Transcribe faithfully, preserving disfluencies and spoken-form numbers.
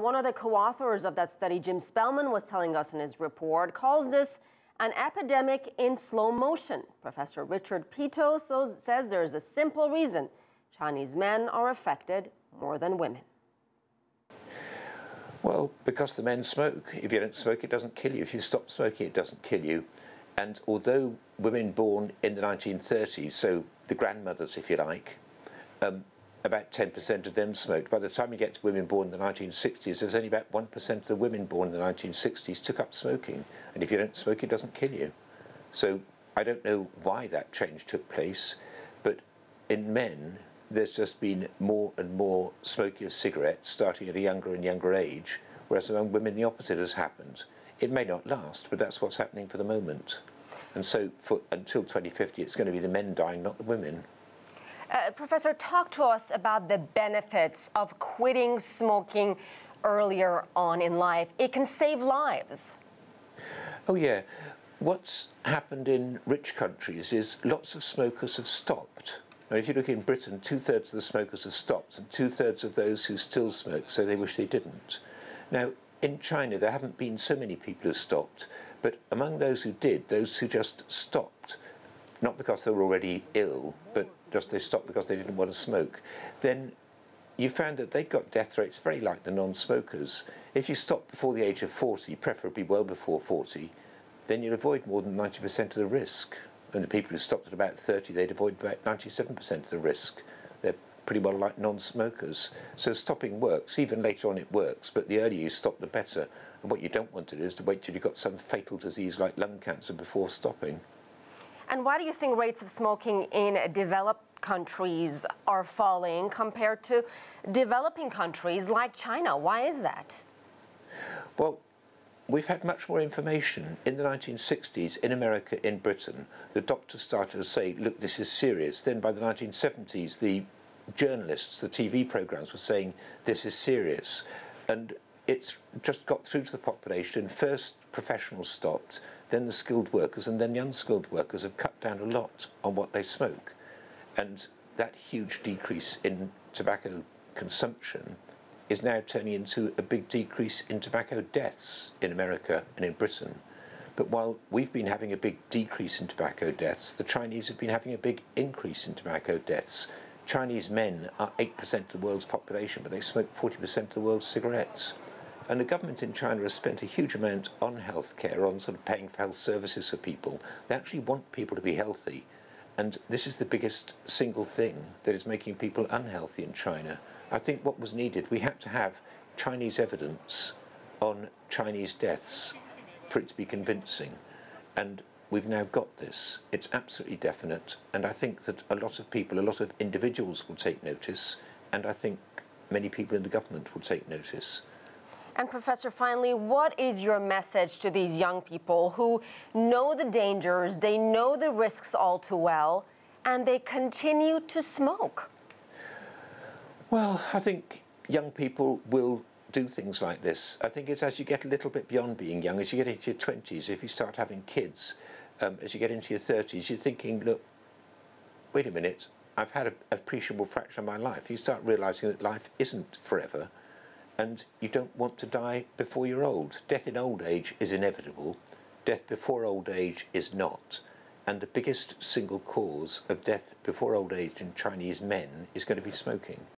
One of the co-authors of that study, Jim Spellman, was telling us in his report, calls this an epidemic in slow motion. Professor Richard Peto says there is a simple reason Chinese men are affected more than women. Well, because the men smoke. If you don't smoke, it doesn't kill you. If you stop smoking, it doesn't kill you. And although women born in the nineteen thirties, so the grandmothers, if you like, um, about ten percent of them smoked. By the time you get to women born in the nineteen sixties, there's only about one percent of the women born in the nineteen sixties took up smoking. And if you don't smoke, it doesn't kill you. So I don't know why that change took place, but in men, there's just been more and more smoking of cigarettes starting at a younger and younger age, whereas among women, the opposite has happened. It may not last, but that's what's happening for the moment. And so for, until twenty fifty, it's going to be the men dying, not the women. Uh, Professor, talk to us about the benefits of quitting smoking earlier on in life. It can save lives. Oh, yeah. What's happened in rich countries is lots of smokers have stopped. Now, if you look in Britain, two-thirds of the smokers have stopped, and two-thirds of those who still smoke say they wish they didn't. Now, in China, there haven't been so many people who stopped, but among those who did, those who just stopped, not because they were already ill, but just they stopped because they didn't want to smoke, then you found that they got death rates very like the non-smokers. If you stop before the age of forty, preferably well before forty, then you'll avoid more than ninety percent of the risk. And the people who stopped at about thirty, they'd avoid about ninety-seven percent of the risk. They're pretty well like non-smokers. So stopping works. Even later on it works, but the earlier you stop, the better. And what you don't want to do is to wait till you've got some fatal disease like lung cancer before stopping. And why do you think rates of smoking in developed countries are falling compared to developing countries like China? Why is that? Well, we've had much more information. In the nineteen sixties, in America, in Britain, the doctors started to say, look, this is serious. Then by the nineteen seventies, the journalists, the T V programs were saying, this is serious. And it's just got through to the population. First, professionals stopped, then the skilled workers, and then the unskilled workers have cut down a lot on what they smoke. And that huge decrease in tobacco consumption is now turning into a big decrease in tobacco deaths in America and in Britain. But while we've been having a big decrease in tobacco deaths, the Chinese have been having a big increase in tobacco deaths. Chinese men are eight percent of the world's population, but they smoke forty percent of the world's cigarettes. And the government in China has spent a huge amount on health care, on sort of paying for health services for people. They actually want people to be healthy. And this is the biggest single thing that is making people unhealthy in China. I think what was needed, we had to have Chinese evidence on Chinese deaths for it to be convincing. And we've now got this. It's absolutely definite. And I think that a lot of people, a lot of individuals will take notice. And I think many people in the government will take notice. And Professor, finally, what is your message to these young people who know the dangers, they know the risks all too well, and they continue to smoke? Well, I think young people will do things like this. I think it's as you get a little bit beyond being young, as you get into your twenties, if you start having kids, um, as you get into your thirties, you're thinking, look, wait a minute, I've had an appreciable fraction of my life. You start realizing that life isn't forever. And you don't want to die before you're old. Death in old age is inevitable. Death before old age is not. And the biggest single cause of death before old age in Chinese men is going to be smoking.